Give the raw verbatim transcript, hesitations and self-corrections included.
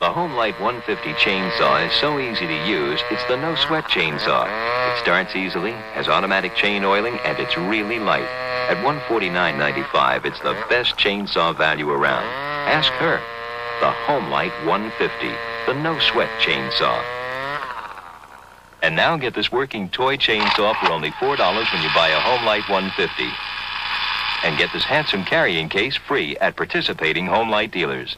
The Homelite one fifty chainsaw is so easy to use, it's the no-sweat chainsaw. It starts easily, has automatic chain oiling, and it's really light. At one forty-nine ninety-five, it's the best chainsaw value around. Ask her. The Homelite one fifty, the no-sweat chainsaw. And now get this working toy chainsaw for only four dollars when you buy a Homelite one fifty. And get this handsome carrying case free at participating Homelite dealers.